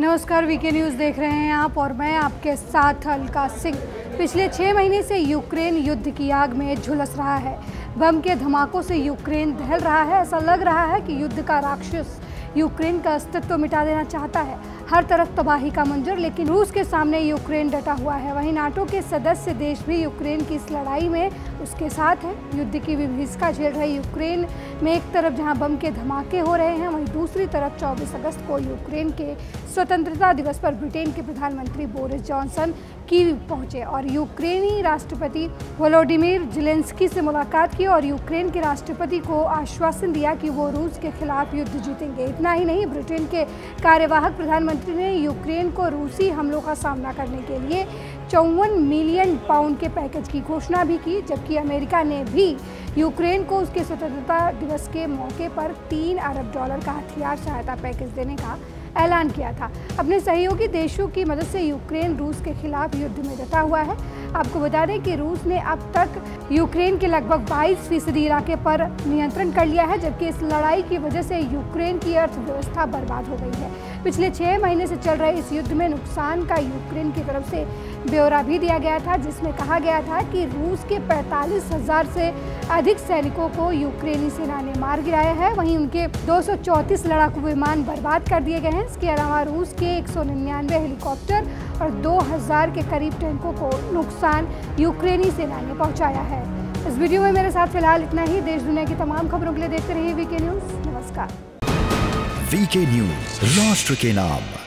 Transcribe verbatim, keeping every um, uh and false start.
नमस्कार, VK news देख रहे हैं आप और मैं आपके साथ अलका सिंह। पिछले छः महीने से यूक्रेन युद्ध की आग में झुलस रहा है। बम के धमाकों से यूक्रेन दहल रहा है। ऐसा लग रहा है कि युद्ध का राक्षस यूक्रेन का अस्तित्व मिटा देना चाहता है। हर तरफ तबाही का मंजर, लेकिन रूस के सामने यूक्रेन डटा हुआ है। वहीं नाटो के सदस्य देश भी यूक्रेन की इस लड़ाई में उसके साथ है। युद्ध की विभीषिका झेल रही यूक्रेन में एक तरफ जहां बम के धमाके हो रहे हैं, वहीं दूसरी तरफ चौबीस अगस्त को यूक्रेन के स्वतंत्रता दिवस पर ब्रिटेन के प्रधानमंत्री बोरिस जॉनसन कीव पहुंचे और यूक्रेनी राष्ट्रपति वोलोडिमिर ज़ेलेंस्की से मुलाकात की और यूक्रेन के राष्ट्रपति को आश्वासन दिया कि वो रूस के खिलाफ युद्ध जीतेंगे। इतना ही नहीं, ब्रिटेन के कार्यवाहक प्रधानमंत्री ने यूक्रेन को रूसी हमलों का सामना करने के लिए चौवन मिलियन पाउंड के पैकेज की घोषणा भी की, जबकि अमेरिका ने भी यूक्रेन को उसके स्वतंत्रता दिवस के मौके पर तीन अरब डॉलर का हथियार सहायता पैकेज देने का ऐलान किया था। अपने सहयोगी देशों की मदद से यूक्रेन रूस के खिलाफ युद्ध में डटा हुआ है। आपको बता दें कि रूस ने अब तक यूक्रेन के लगभग बाईस फीसदी इलाके पर नियंत्रण कर लिया है, जबकि इस लड़ाई की वजह से यूक्रेन की अर्थव्यवस्था बर्बाद हो गई है। पिछले छः महीने से चल रहे इस युद्ध में नुकसान का यूक्रेन की तरफ से ब्यौरा भी दिया गया था, जिसमें कहा गया था कि रूस के पैंतालीस हज़ार से अधिक सैनिकों को यूक्रेनी सेना ने मार गिराया है। वहीं उनके दो सौ चौंतीस लड़ाकू विमान बर्बाद कर दिए गए हैं। इसके अलावा रूस के एक सौ निन्यानवे हेलीकॉप्टर और दो हज़ार के करीब टैंकों को नुकसान यूक्रेनी सेना ने पहुँचाया है। इस वीडियो में मेरे साथ फिलहाल इतना ही। देश दुनिया की तमाम खबरों के लिए देखते रहिए वीके न्यूज़। नमस्कार। वीके न्यूज़, राष्ट्र के नाम।